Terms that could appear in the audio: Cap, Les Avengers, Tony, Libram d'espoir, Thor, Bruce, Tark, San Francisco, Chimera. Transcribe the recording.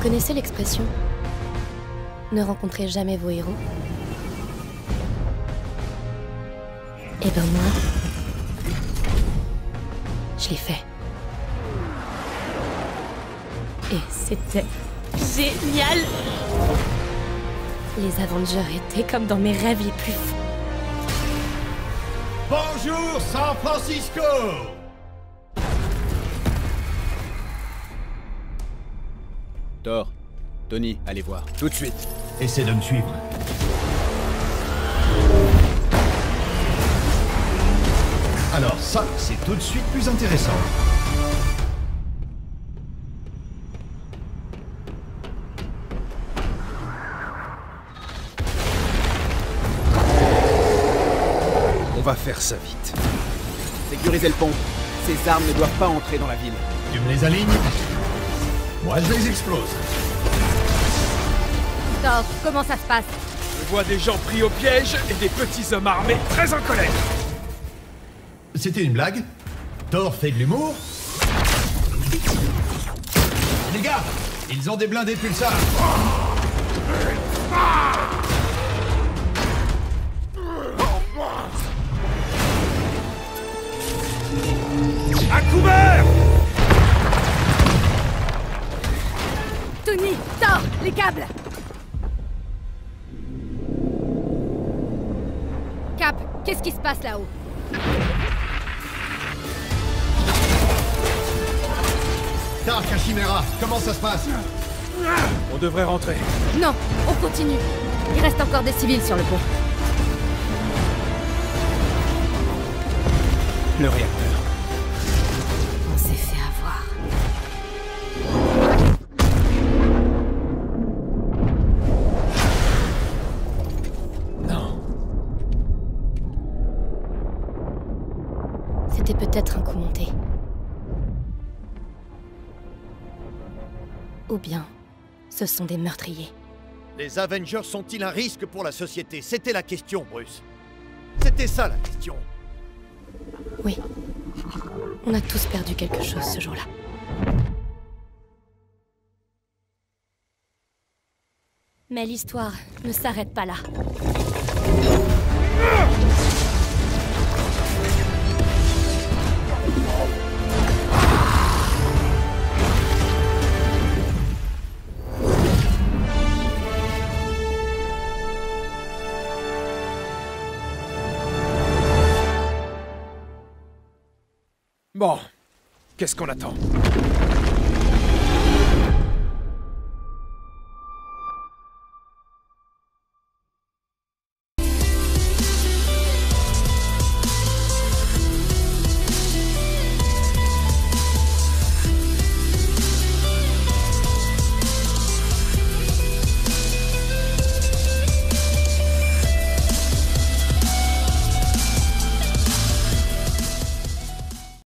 Vous connaissez l'expression « Ne rencontrez jamais vos héros ». Eh ben moi, je l'ai fait. Et c'était génial! Les Avengers étaient comme dans mes rêves les plus fous. Bonjour San Francisco! Thor, Tony, allez voir. Tout de suite. Essaie de me suivre. Alors ça, c'est tout de suite plus intéressant. On va faire ça vite. Sécurisez le pont. Ces armes ne doivent pas entrer dans la ville. Tu me les alignes? Moi, je les explose. Thor, comment ça se passe? Je vois des gens pris au piège et des petits hommes armés très en colère. C'était une blague? Thor fait de l'humour? Les gars, ils ont des blindés pulsars. À couvert! Tony, Thor, les câbles! Cap, qu'est-ce qui se passe là-haut? Tark à Chimera, comment ça se passe? On devrait rentrer. Non, on continue. Il reste encore des civils sur le pont. Le réacteur. On s'est fait avoir. Non. C'était peut-être un coup monté. Ou bien, ce sont des meurtriers. Les Avengers sont-ils un risque pour la société? C'était la question, Bruce. C'était ça, la question. Oui. On a tous perdu quelque chose ce jour-là. Mais l'histoire ne s'arrête pas là. Bon, qu'est-ce qu'on attend ?